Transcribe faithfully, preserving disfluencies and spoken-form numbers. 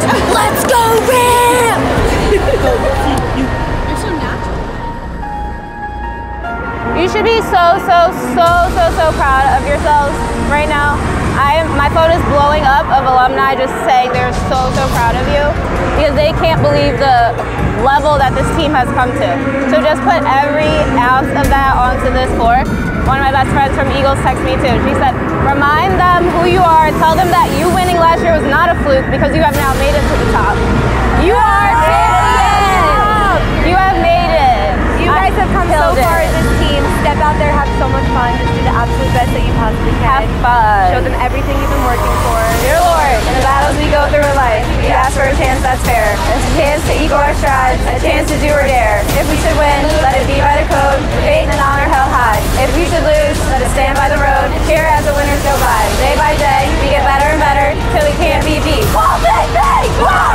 says, "Let's go, Ram!" You're so natural. You should be so, so, so, so, so proud of yourselves right now. I am, my phone is blowing up of alumni just saying they're so, so proud of you because they can't believe the level that this team has come to. So just put every ounce of that onto this floor. One of my best friends from Eagles texted me too. She said, remind them who you are. Tell them that you winning last year was not a fluke because you have now made it to the top. You are champions! You have made it. You guys have come so far as this team. Step out there, have so much fun. Just do the absolute best that you possibly can. Have fun. Show them everything you've been working for. Dear Lord, in the battles we go through in life, we ask for a chance that's fair. A chance to equal our strides, a chance to do or dare. If we should win, let it be by the code. Faith and honor held high. If we should lose, let us stand by the road. Cheer as the winners go by. Day by day, we get better and better till we can't be beat. We'll be beat!